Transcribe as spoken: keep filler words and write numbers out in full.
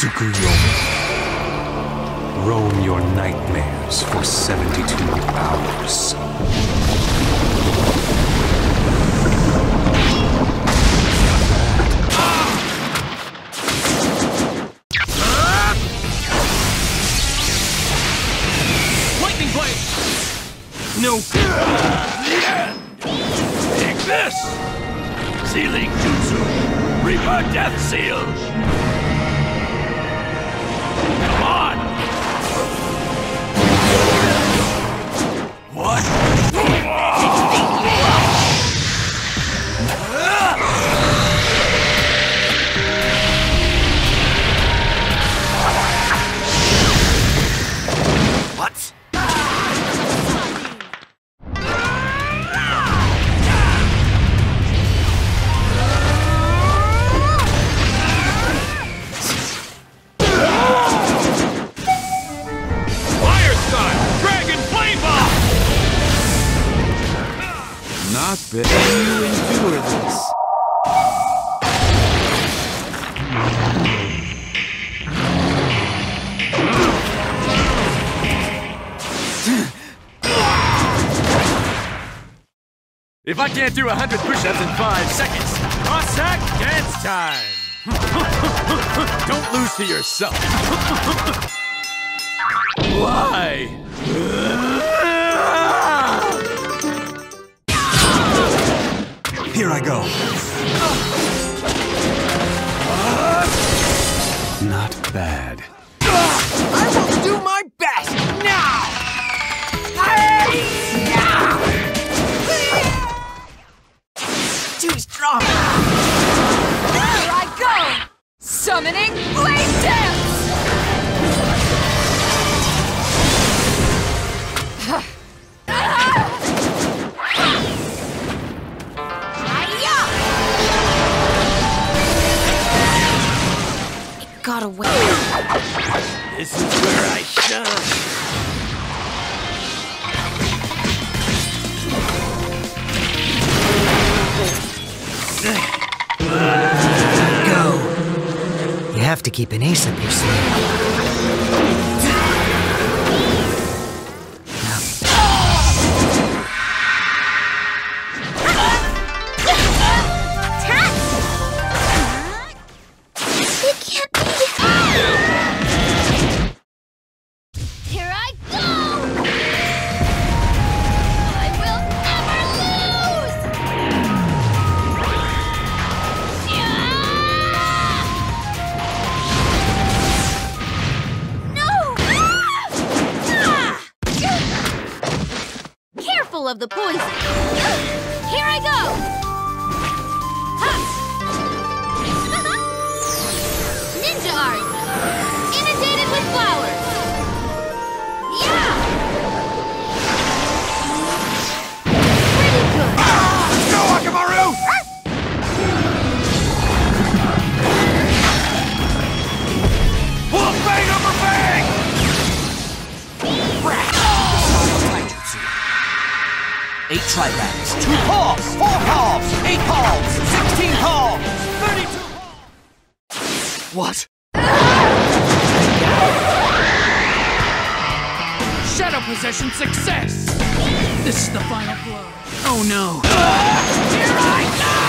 Tsukuyomi. Roam your nightmares for seventy-two hours. Lightning Blade! No. Take this! Sealing Jutsu! Reaper Death Seal! What? What? But you endure this. If I can't do a hundred push-ups in five seconds, Cossack dance time! Don't lose to yourself. Why? Here I go. Uh, Not bad. Uh, I will do my best now. Too strong. There I go. Summoning Blade dance. Got away. This is where I shine. Go. You have to keep an ace up your sleeve. Of the poison. Here I go! Ha. Ninja art! Inundated with flowers! Yeah! Pretty good! Ah, no, Akamaru! Ah. Well, bang over bang! Brat! Eight tri-racks, two palms, four palms, eight palms, sixteen palms, thirty-two palms. What? Shadow Possession success! This is the final blow. Oh no. Here I go!